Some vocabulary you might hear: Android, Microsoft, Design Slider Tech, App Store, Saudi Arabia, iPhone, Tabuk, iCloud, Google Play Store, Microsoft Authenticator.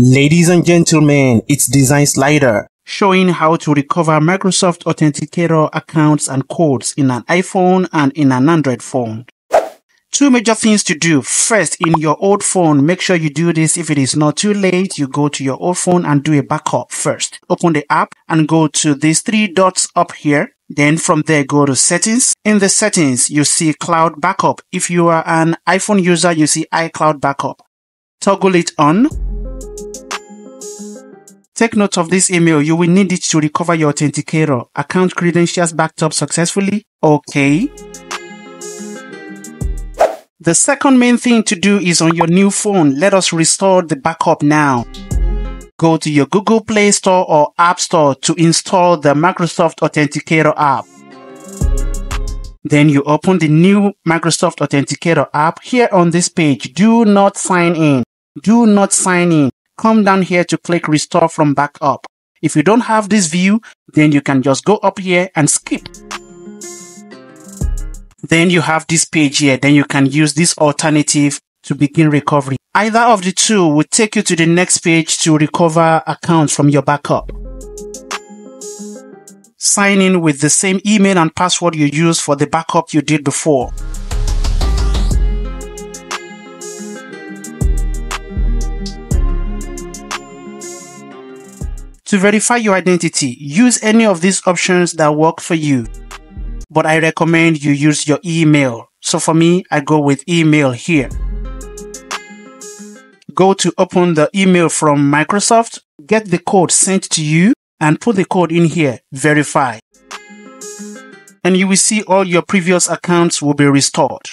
Ladies and gentlemen, it's Design Slider, showing how to recover Microsoft Authenticator accounts and codes in an iPhone and in an Android phone. Two major things to do. First, in your old phone, make sure you do this. If it is not too late, you go to your old phone and do a backup first. Open the app and go to these three dots up here. Then from there, go to settings. In the settings, you see cloud backup. If you are an iPhone user, you see iCloud backup. Toggle it on. Take note of this email. You will need it to recover your Authenticator. Account credentials backed up successfully. Okay. The second main thing to do is on your new phone. Let us restore the backup now. Go to your Google Play Store or App Store to install the Microsoft Authenticator app. Then you open the new Microsoft Authenticator app. Here on this page, do not sign in. Do not sign in. Come down here to click Restore from Backup. If you don't have this view, then you can just go up here and skip. Then you have this page here. Then you can use this alternative to begin recovery. Either of the two will take you to the next page to recover accounts from your backup. Sign in with the same email and password you used for the backup you did before. To verify your identity, use any of these options that work for you, but I recommend you use your email. So for me, I go with email here. Go to open the email from Microsoft, get the code sent to you, and put the code in here, verify. And you will see all your previous accounts will be restored.